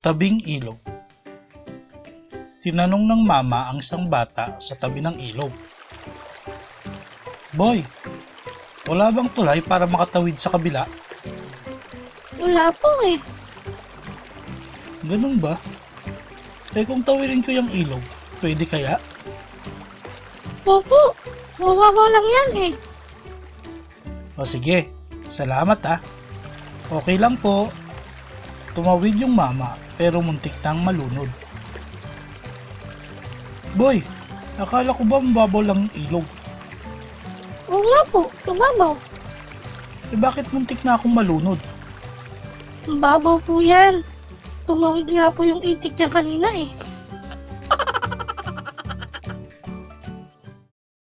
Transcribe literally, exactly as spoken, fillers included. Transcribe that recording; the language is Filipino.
Tabing ilog. Tinanong ng mama ang isang bata sa tabi ng ilog. "Boy, wala bang tulay para makatawid sa kabila?" "Wala po eh." "Ganun ba? Eh kung tawirin ko yung ilog, pwede kaya?" "Opo, mababa lang yan eh." "O sige, salamat ah. Okay lang po." Tumawid yung mama pero muntik nang malunod. "Boy, akala ko ba mababaw lang ang ilog?" "Oo nga po, mababaw." "Eh bakit muntik na akong malunod?" "Mababaw po yan. Tumawid nga po yung itik niya kanina eh."